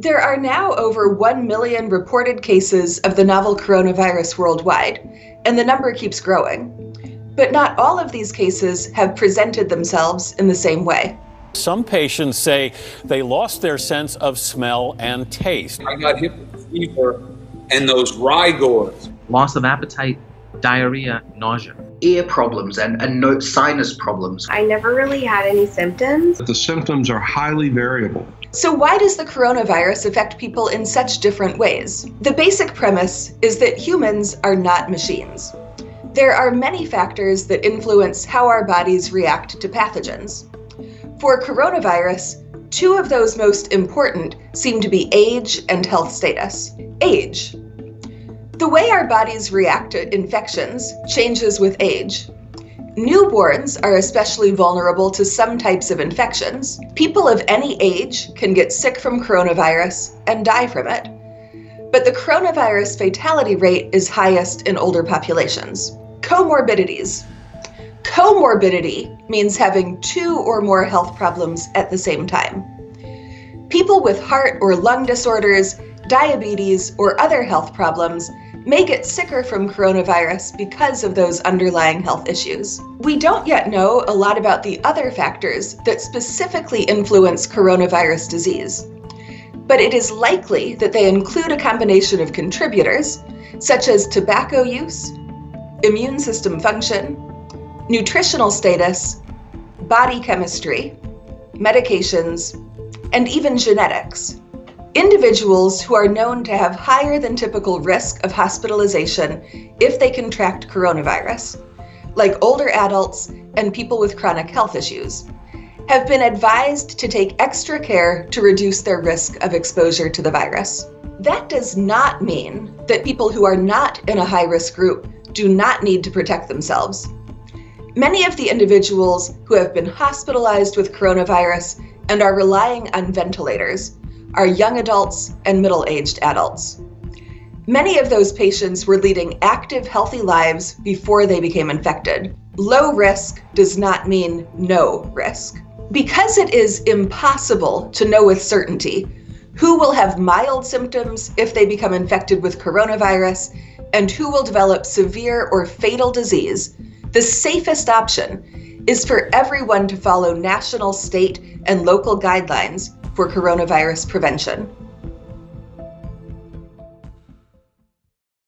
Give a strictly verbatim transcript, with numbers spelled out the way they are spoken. There are now over one million reported cases of the novel coronavirus worldwide, and the number keeps growing. But not all of these cases have presented themselves in the same way. Some patients say they lost their sense of smell and taste. I got hit with fever and those rigors. Loss of appetite, diarrhea, nausea. Ear problems and, and no sinus problems. I never really had any symptoms. The symptoms are highly variable. So why does the coronavirus affect people in such different ways? The basic premise is that humans are not machines. There are many factors that influence how our bodies react to pathogens. For coronavirus, two of those most important seem to be age and health status. Age. The way our bodies react to infections changes with age. Newborns are especially vulnerable to some types of infections. People of any age can get sick from coronavirus and die from it. But the coronavirus fatality rate is highest in older populations. Comorbidities. Comorbidity means having two or more health problems at the same time. People with heart or lung disorders, diabetes, or other health problems may get sicker from coronavirus because of those underlying health issues. We don't yet know a lot about the other factors that specifically influence coronavirus disease, but it is likely that they include a combination of contributors, such as tobacco use, immune system function, nutritional status, body chemistry, medications, and even genetics. Individuals who are known to have higher than typical risk of hospitalization if they contract coronavirus, like older adults and people with chronic health issues, have been advised to take extra care to reduce their risk of exposure to the virus. That does not mean that people who are not in a high-risk group do not need to protect themselves. Many of the individuals who have been hospitalized with coronavirus and are relying on ventilators are young adults and middle-aged adults. Many of those patients were leading active, healthy lives before they became infected. Low risk does not mean no risk. Because it is impossible to know with certainty who will have mild symptoms if they become infected with coronavirus and who will develop severe or fatal disease, the safest option is for everyone to follow national, state, and local guidelines for coronavirus prevention.